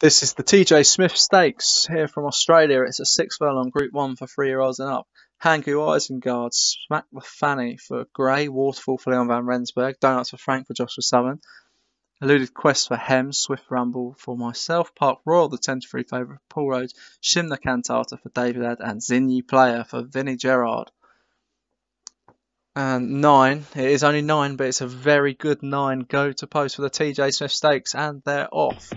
This is the TJ Smith Stakes here from Australia. It's a 6 furlong Group 1 for 3-year-olds and up. Hangu Isengard, Smack the Fanny for Gray, Waterfall for Leon van Rensburg, Donuts for Frank for Joshua Summin, Eluded Quest for Hem, Swift Rumble for myself, Park Royal, the 10-3 favourite for Paul Rhodes, Shimla Cantata for David Add, and Zinni Player for Vinnie Gerrard. And 9, it is only 9, but it's a very good 9 go to post for the TJ Smith Stakes, and they're off.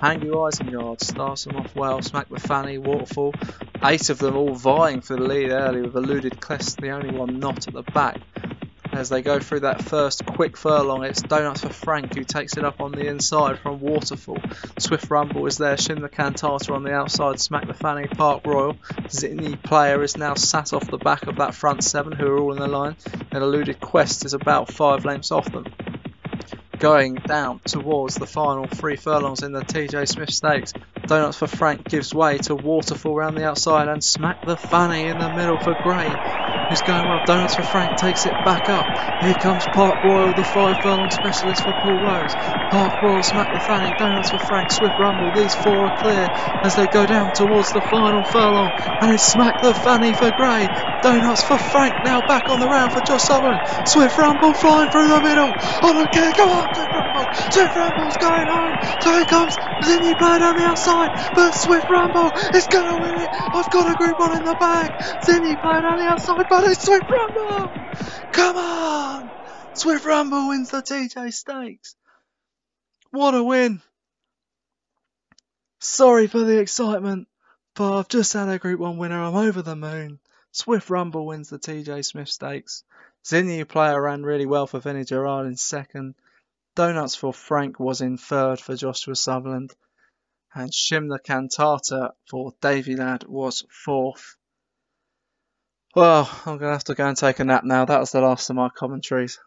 Hangu Isengard starts them off well. Smack the Fanny, Waterfall, 8 of them all vying for the lead early, with Eluded Quest the only one not at the back. As they go through that first quick furlong, it's Donuts for Frank who takes it up on the inside from Waterfall. Swift Rumble is there, Shimla Cantata on the outside, Smack the Fanny, Park Royal. Zinni Player is now sat off the back of that front 7 who are all in the line, and Eluded Quest is about 5 lengths off them. Going down towards the final 3 furlongs in the TJ Smith Stakes, Donuts for Frank gives way to Waterfall round the outside, and Smack the Fanny in the middle for Gray, who's going well. Donuts for Frank takes it back up. Here comes Park Royal, the 5 furlong specialist for Paul Rhodes. Park Royal, Smack the Fanny, Donuts for Frank, Swift Rumble. These 4 are clear as they go down towards the final furlong, and it's Smack the Fanny for Gray. Donuts for Frank now back on the round for Josh Sutton. Swift Rumble flying through the middle. I don't care, go on! Swift Rumble's going home. So here comes Zinni Player down the outside, but Swift Rumble is going to win it. I've got a Group 1 in the bag. Zinni Player down the outside, but it's Swift Rumble. Come on, Swift Rumble wins the TJ Stakes. What a win. Sorry for the excitement, but I've just had a Group 1 winner. I'm over the moon. Swift Rumble wins the TJ Smith Stakes. Zinni Player ran really well for Vinnie Gerrard in 2nd. Donuts for Frank was in 3rd for Joshua Sutherland, and Shimla Cantata for Davy Ladd was 4th. Well, I'm going to have to go and take a nap now. That was the last of my commentaries.